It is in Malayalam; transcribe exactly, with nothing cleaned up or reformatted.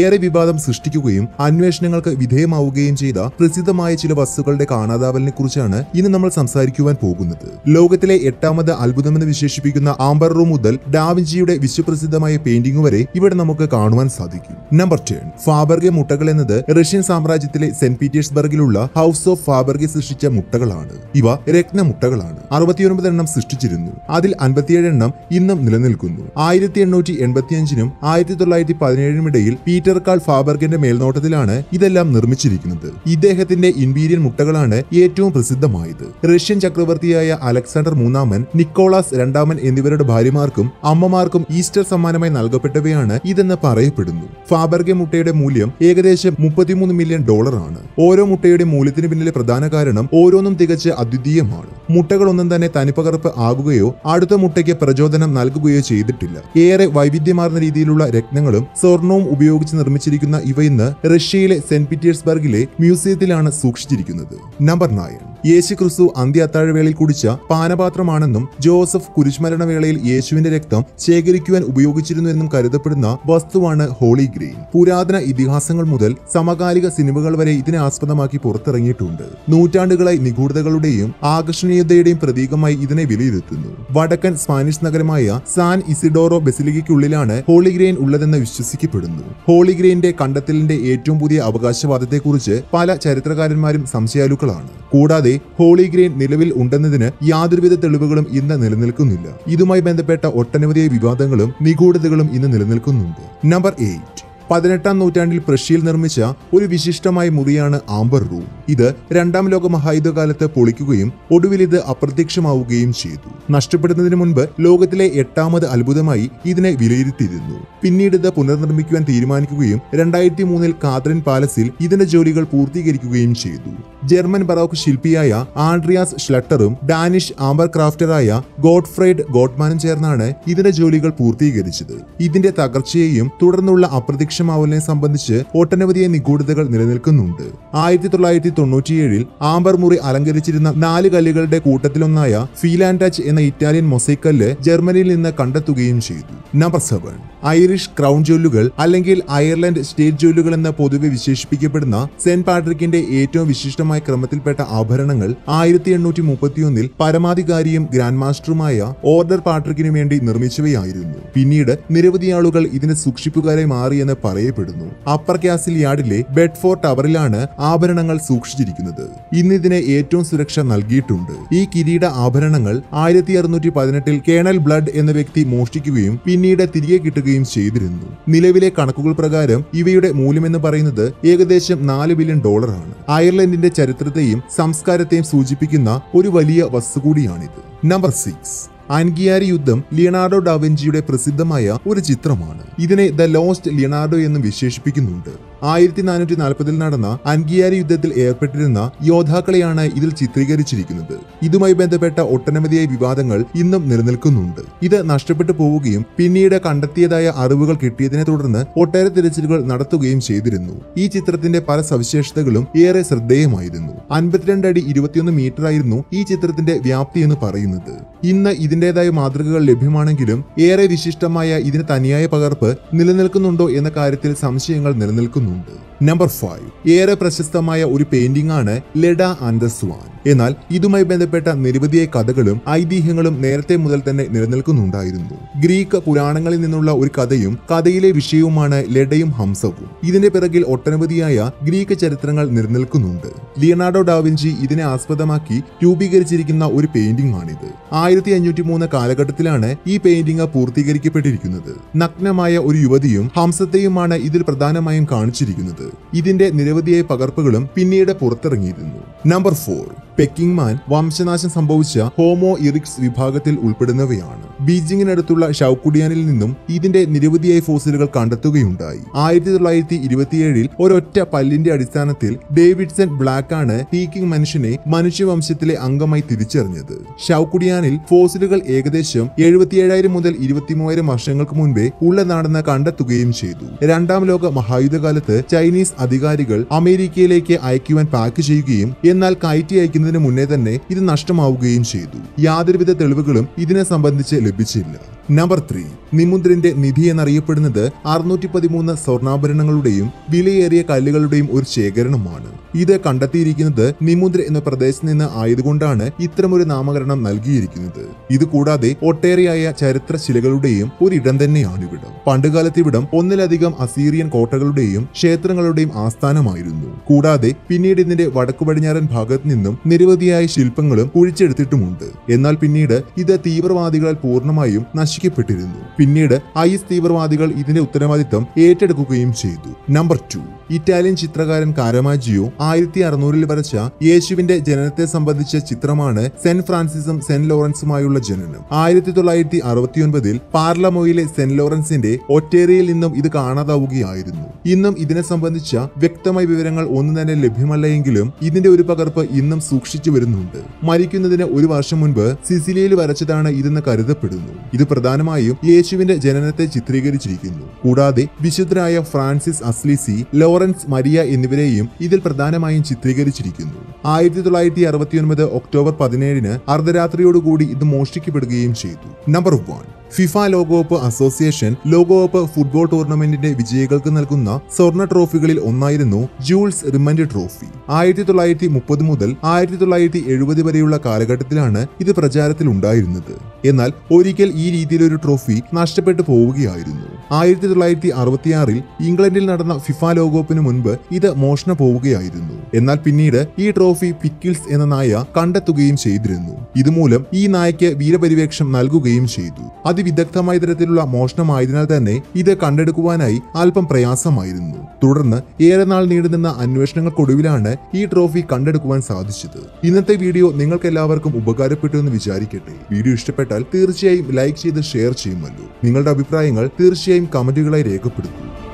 ഏറെ വിവാദം സൃഷ്ടിക്കുകയും അന്വേഷണങ്ങൾക്ക് വിധേയമാവുകയും ചെയ്ത പ്രസിദ്ധമായ ചില വസ്തുക്കളുടെ കാണാതാവലിനെ കുറിച്ചാണ് ഇന്ന് നമ്മൾ സംസാരിക്കുവാൻ പോകുന്നത്. ലോകത്തിലെ എട്ടാമത് അത്ഭുതമെന്ന് വിശേഷിപ്പിക്കുന്ന ആംബർ റൂം മുതൽ ഡാവിഞ്ചിയുടെ വിശ്വപ്രസിദ്ധമായ പെയിന്റിംഗ് വരെ ഇവിടെ നമുക്ക് കാണുവാൻ സാധിക്കും. നമ്പർ ടെൻ, ഫാബർഗെ മുട്ടകൾ എന്നത് റഷ്യൻ സാമ്രാജ്യത്തിലെ സെന്റ് പീറ്റേഴ്സ്ബർഗിലുള്ള ഹൗസ് ഓഫ് ഫാബർഗെ സൃഷ്ടിച്ച മുട്ടകളാണ്. ഇവ രത്നമുട്ടകളാണ്. അറുപത്തിയൊൻപത് എണ്ണം സൃഷ്ടിച്ചിരുന്നു. അതിൽ അൻപത്തിയേഴ് എണ്ണം ഇന്നും നിലനിൽക്കുന്നു. ആയിരത്തി എണ്ണൂറ്റി എൺപത്തിയഞ്ചിനും ആയിരത്തി തൊള്ളായിരത്തി പതിനേഴിനും ഇടയിൽ പീറ്റർ കാൾ ഫാബർഗിന്റെ മേൽനോട്ടത്തിലാണ് ഇതെല്ലാം നിർമ്മിച്ചിരിക്കുന്നത്. ഇദ്ദേഹത്തിന്റെ ഇൻപീരിയൽ മുട്ടകളാണ് ഏറ്റവും പ്രസിദ്ധമായത്. റഷ്യൻ ചക്രവർത്തിയായ അലക്സാണ്ടർ മൂന്നാമൻ, നിക്കോളാസ് രണ്ടാമൻ എന്നിവരുടെ ഭാര്യമാർക്കും അമ്മമാർക്കും ഈസ്റ്റർ സമ്മാനമായി നൽകപ്പെട്ടവയാണ് ഇതെന്ന് പറയപ്പെടുന്നു. ഫാബർഗെ മുട്ടയുടെ മൂല്യം ഏകദേശം മുപ്പത്തിമൂന്ന് മില്യൺ ഡോളറാണ്. ഓരോ മുട്ടയുടെ മൂല്യത്തിന് പിന്നിലെ പ്രധാന കാരണം ഓരോന്നും തികച്ച് അദ്വിതീയമാണ്. മുട്ടകളൊന്നും തന്നെ തനിപ്പകർപ്പ് ആകുകയോ അടുത്ത മുട്ടയ്ക്ക് പ്രചോദനം നൽകുകയോ ചെയ്തിട്ടില്ല. ഏറെ വൈവിധ്യമാർന്ന രീതിയിലുള്ള രത്നങ്ങളും സ്വർണവും ഉപയോഗിച്ച് നിർമ്മിച്ചിരിക്കുന്ന ഇവ ഇന്ന് റഷ്യയിലെ സെന്റ് പീറ്റേഴ്സ്ബർഗിലെ മ്യൂസിയത്തിലാണ് സൂക്ഷിച്ചിരിക്കുന്നത്. നമ്പർ നയൻ, യേശു ക്രിസ്തു അന്ത്യ അത്താഴവേളയിൽ കുടിച്ച പാനപാത്രമാണെന്നും ജോസഫ് കുരിശുമരണവേളയിൽ യേശുവിന്റെ രക്തം ശേഖരിക്കുവാൻ ഉപയോഗിച്ചിരുന്നു എന്നും കരുതപ്പെടുന്ന വസ്തുവാണ് ഹോളി ഗ്രെയിൽ. പുരാതന ഇതിഹാസങ്ങൾ മുതൽ സമകാലിക സിനിമകൾ വരെ ഇതിനെ ആസ്പദമാക്കി പുറത്തിറങ്ങിയിട്ടുണ്ട്. നൂറ്റാണ്ടുകളായി നിഗൂഢതകളുടെയും ആകർഷണീയതയുടെയും പ്രതീകമായി ഇതിനെ വിലയിരുത്തുന്നു. വടക്കൻ സ്പാനിഷ് നഗരമായ സാൻ ഇസിഡോറോ ബെസിലിക്കയ്ക്കുള്ളിലാണ് ഹോളി ഗ്രെയിൽ ഉള്ളതെന്ന് വിശ്വസിക്കപ്പെടുന്നു. ഹോളി ഗ്രെയിലിന്റെ കണ്ടെത്തലിന്റെ ഏറ്റവും പുതിയ അവകാശവാദത്തെക്കുറിച്ച് പല ചരിത്രകാരന്മാരും സംശയാലുക്കളാണ്. കൂടാതെ ഹോളി ഗ്രെയിൽ നിലവിൽ ഉണ്ടെന്നതിന് യാതൊരുവിധ തെളിവുകളും ഇന്ന് നിലനിൽക്കുന്നില്ല. ഇതുമായി ബന്ധപ്പെട്ട ഒട്ടനവധി വിവാദങ്ങളും നിഗൂഢതകളും ഇന്ന് നിലനിൽക്കുന്നുണ്ട്. നമ്പർ എയ്റ്റ്, പതിനെട്ടാം നൂറ്റാണ്ടിൽ പ്രഷ്യയിൽ നിർമ്മിച്ച ഒരു വിശിഷ്ടമായ മുറിയാണ് ആംബർ റൂം. ഇത് രണ്ടാം ലോക മഹായുദ്ധകാലത്ത് പൊളിക്കുകയും ഒടുവിൽ ഇത് അപ്രത്യക്ഷമാവുകയും ചെയ്തു. നഷ്ടപ്പെടുന്നതിന് മുൻപ് ലോകത്തിലെ എട്ടാമത് അത്ഭുതമായി ഇതിനെ വിലയിരുത്തിയിരുന്നു. പിന്നീട് ഇത് പുനർനിർമ്മിക്കുവാൻ തീരുമാനിക്കുകയും രണ്ടായിരത്തി മൂന്നിൽ കാത്രിൻ പാലസിൽ ഇതിന്റെ ജോലികൾ പൂർത്തീകരിക്കുകയും ചെയ്തു. ജർമ്മൻ ബറോക്ക് ശില്പിയായ ആൻഡ്രിയാസ് ഷ്ലട്ടറും ഡാനിഷ് ആംബർ ക്രാഫ്റ്ററായ ഗോഡ്ഫ്രൈഡ് ഗോഡ്മാനും ചേർന്നാണ് ഇതിന്റെ ജോലികൾ പൂർത്തീകരിച്ചത്. ഇതിന്റെ തകർച്ചയെയും തുടർന്നുള്ള അപ്രത്യക്ഷ മാവലിനെ സംബന്ധിച്ച് ഒട്ടനവധി നിഗൂഢതകൾ നിലനിൽക്കുന്നുണ്ട്. ആയിരത്തി തൊള്ളായിരത്തി തൊണ്ണൂറ്റിയേഴിൽ ആംബർ മുറി അലങ്കരിച്ചിരുന്ന നാല് കല്ലുകളുടെ കൂട്ടത്തിലൊന്നായ ഫീലാൻഡാച്ച് എന്ന ഇറ്റാലിയൻ മൊസൈക്കല്ല് ജർമ്മനിയിൽ നിന്ന് കണ്ടെത്തുകയും ചെയ്തു. നമ്പർ സെവൻ, ഐറിഷ് ക്രൗൺ ജ്വല്ലുകൾ അല്ലെങ്കിൽ അയർലൻഡ് സ്റ്റേറ്റ് ജ്വല്ലുകൾ എന്ന് പൊതുവെ വിശേഷിപ്പിക്കപ്പെടുന്ന സെന്റ് പാട്രിക്കിന്റെ ഏറ്റവും വിശിഷ്ടമായ ക്രമത്തിൽപ്പെട്ട ആഭരണങ്ങൾ ആയിരത്തി എണ്ണൂറ്റി മുപ്പത്തിയൊന്നിൽ പരമാധികാരിയും ഗ്രാൻഡ് മാസ്റ്ററുമായ ഓർഡർ പാട്രിക്കിനു വേണ്ടി നിർമ്മിച്ചവയായിരുന്നു. പിന്നീട് നിരവധി ആളുകൾ ഇതിന് സൂക്ഷിപ്പുകാരെ മാറിയെന്ന് പറയപ്പെടുന്നു. അപ്പർ കാസിൽ യാർഡിലെ ബെഡ്ഫോർ ടവറിലാണ് ആഭരണങ്ങൾ സൂക്ഷിച്ചിരിക്കുന്നത്. ഇന്നിതിന് ഏറ്റവും സുരക്ഷ നൽകിയിട്ടുണ്ട്. ഈ കിരീട ആഭരണങ്ങൾ ആയിരത്തി അറുന്നൂറ്റി പതിനെട്ടിൽ കേണൽ ബ്ലഡ് എന്ന വ്യക്തി മോഷ്ടിക്കുകയും പിന്നീട് തിരികെ കിട്ടുകയും ചെയ്തിരുന്നു. നിലവിലെ കണക്കുകൾ പ്രകാരം ഇവയുടെ മൂല്യമെന്ന് പറയുന്നത് ഏകദേശം നാല് ബില്യൺ ഡോളറാണ്. അയർലൻഡിന്റെ ചരിത്രത്തെയും സംസ്കാരത്തെയും സൂചിപ്പിക്കുന്ന ഒരു വലിയ വസ്തു കൂടിയാണിത്. നമ്പർ സിക്സ്, അൻഗിയാരി യുദ്ധം ലിയനാർഡോ ഡാവിഞ്ചിയുടെ പ്രസിദ്ധമായ ഒരു ചിത്രമാണ്. ഇതിനെ ദ ലോസ്റ്റ് ലിയനാർഡോ എന്നും വിശേഷിപ്പിക്കുന്നുണ്ട്. ആയിരത്തി നാനൂറ്റി നാൽപ്പതിൽ നടന്ന അൻഗിയാരി യുദ്ധത്തിൽ ഏർപ്പെട്ടിരുന്ന യോദ്ധാക്കളെയാണ് ഇതിൽ ചിത്രീകരിച്ചിരിക്കുന്നത്. ഇതുമായി ബന്ധപ്പെട്ട ഒട്ടനവധിയായ വിവാദങ്ങൾ ഇന്നും നിലനിൽക്കുന്നുണ്ട്. ഇത് നഷ്ടപ്പെട്ടു പോവുകയും പിന്നീട് കണ്ടെത്തിയതായ അറിവുകൾ കിട്ടിയതിനെ തുടർന്ന് ഒട്ടേറെ തിരച്ചിലുകൾ നടത്തുകയും ചെയ്തിരുന്നു. ഈ ചിത്രത്തിന്റെ പല സവിശേഷതകളും ഏറെ ശ്രദ്ധേയമായിരുന്നു. അൻപത്തിരണ്ട് അടി ഇരുപത്തിയൊന്ന് മീറ്റർ ആയിരുന്നു ഈ ചിത്രത്തിന്റെ വ്യാപ്തി എന്ന് പറയുന്നത്. ഇന്ന് ഇതിൻ്റെതായ മാതൃകകൾ ലഭ്യമാണെങ്കിലും ഏറെ വിശിഷ്ടമായ ഇതിന് തനിയായ പകർപ്പ് നിലനിൽക്കുന്നുണ്ടോ എന്ന കാര്യത്തിൽ സംശയങ്ങൾ നിലനിൽക്കുന്നുണ്ട്. നമ്പർ ഫൈവ്, ഏറെ പ്രശസ്തമായ ഒരു പെയിന്റിംഗ് ആണ് ലെഡ ആൻഡ് ദ സ്വാൻ. എന്നാൽ ഇതുമായി ബന്ധപ്പെട്ട നിരവധിയായ കഥകളും ഐതിഹ്യങ്ങളും നേരത്തെ മുതൽ തന്നെ നിലനിൽക്കുന്നുണ്ടായിരുന്നു. ഗ്രീക്ക് പുരാണങ്ങളിൽ നിന്നുള്ള ഒരു കഥയും കഥയിലെ വിഷയവുമാണ് ലെഡയും ഹംസവും. ഇതിന്റെ പിറകിൽ ഒട്ടനവധിയായ ഗ്രീക്ക് ചരിത്രങ്ങൾ നിലനിൽക്കുന്നുണ്ട്. ലിയനാർഡോ ഡാവിഞ്ചി ഇതിനെ ആസ്പദമാക്കി രൂപീകരിച്ചിരിക്കുന്ന ഒരു പെയിന്റിംഗ് ആണിത്. ആയിരത്തി അഞ്ഞൂറ്റി മൂന്ന് കാലഘട്ടത്തിലാണ് ഈ പെയിന്റിംഗ് പൂർത്തീകരിക്കപ്പെട്ടിരിക്കുന്നത്. നഗ്നമായ ഒരു യുവതിയും ഹംസത്തെയുമാണ് ഇതിൽ പ്രധാനമായും കാണിച്ചിരിക്കുന്നത്. ഇതിന്റെ നിരവധിയായ പകർപ്പുകളും പിന്നീട് പുറത്തിറങ്ങിയിരുന്നു. നമ്പർ ഫോർ, പെക്കിംഗ്മാൻ വംശനാശം സംഭവിച്ച ഹോമോ ഇറിക്സ് വിഭാഗത്തിൽ ഉൾപ്പെടുന്നവയാണ്. ബീജിംഗിനടുത്തുള്ള ഷൗക്കുടിയാനിൽ നിന്നും ഇതിന്റെ നിരവധിയായ ഫോസിലുകൾ കണ്ടെത്തുകയുണ്ടായി. ആയിരത്തി തൊള്ളായിരത്തി ഇരുപത്തിയേഴിൽ ഒരൊറ്റ പല്ലിന്റെ അടിസ്ഥാനത്തിൽ ഡേവിഡ്സൺ ബ്ലാക്കാണ് പീക്കിംഗ് മനുഷ്യനെ മനുഷ്യവംശത്തിലെ അംഗമായി തിരിച്ചറിഞ്ഞത്. ഷൗക്കുടിയാനിൽ ഫോസിലുകൾ ഏകദേശം എഴുപത്തിയേഴായിരം മുതൽ ഇരുപത്തി മൂവായിരം വർഷങ്ങൾക്ക് മുൻപേ ഉള്ളതാണെന്ന് കണ്ടെത്തുകയും ചെയ്തു. രണ്ടാം ലോക മഹായുദ്ധകാലത്ത് ചൈനീസ് അധികാരികൾ അമേരിക്കയിലേക്ക് അയക്കുവാൻ പാക്ക് ചെയ്യുകയും എന്നാൽ കയറ്റി അയക്കുന്ന മുന്നേ തന്നെ ഇത് നഷ്ടമാവുകയും ചെയ്തു. യാതൊരുവിധ തെളിവുകളും ഇതിനെ സംബന്ധിച്ച് ലഭിച്ചില്ല. Number three. Nimundrinde Nidhi and Ariapanada Arnuti Padimuna Sornabarangaludayum, Vile area Kaligaludayum or Chegaranamana. Either Kandati Rikinada, Nimundre in the Pradeshina Aidgundana, Itramur Namagaranam Nalgi Rikinada. Either Kuda de Oteria Charitra Silagaludayum, or Idananianibidam. Pandagalatibidam, Oneladikam Assyrian Kotagaludayum, Shetrangaludayum Astana Mairundu. Kuda de Pinid in the Vadakubadinar and Pagatninum, Nirvadia Shilpangalam, Purichetumunda. Enal Pinida, either Tibermadigal Purnamayum, Pineda, Ayis Tibermadigal Idin Uttaramaditam, eighted Kukim Chedu. Number two. Italian Chitrakaran Caravaggio, Ayrti Arnuril Varacha, Yeshivinde Genete Sambadicha Chitramana, Saint Francisum, Saint Lawrence Mayula Genenum, Ayrtitolaiti Arvation Badil, Parla Moile, Saint Lawrence Inde, Oteril inum Idakana the Ugi Ayrinu. Inum Idina Sambadicha, Vecta my Viverangal Onan and Lebhimala Angulum, Idin Uripakarpa Inum Sukshi Verenunda. Marikuna Urivarshamunba, Sicily Varachatana Idin the Karida Pedunu. Idu Pradanamayum, Yeshivinde Genete Chitrigari Chikinu. Udade, Vishudraya Francis Aslisi, Lawrence Maria in the Vereim, Idil Pradana in Chitrigari Chirikinu. Aiditolati Arvatium, October Padinarina, Ardaratrio Gudi, the most keeper game sheet. Number one. FIFA Logo Association, Logo Football Tournament in Vijayakalkanakuna, Sorna Trophy Onairano, Jules Remanded Trophy. Aiditolati Mupodmudal, Aiditolati Edwadi Varula Karagatilana, Ida Prajaratilunda Irinather. Enal, Orical E. Dilo Trophy, Nastapet of Ogi Irinu. Aiditolati Arvatiaril, Englandil Nadana FIFA Logo. Munba, either motion of Ogi Idinu. Enal Pinida, E. Trophy, Pickles and Anaya, Kanda to game Shadrinu. Idumulam, E. Nike, Vira Perivexam Nalgo game Shadu. Adi Vidakta Maidratilla, Moshna Maidana Dane, either Kanda Kuanai, Alpam Prayasa Maidinu. Turana, Erenal Nidana, Annuation Koduvilana, E. Trophy Kanda Kuan Sadishita. In the video, Ningal Kalavarkum Ubakara Pitan Vicharikate. Video Stepetal, Thirshame, like she the share Chimalu. Ningal Tabi Prangal, Thirshame, Comedy Lai Rekapitu.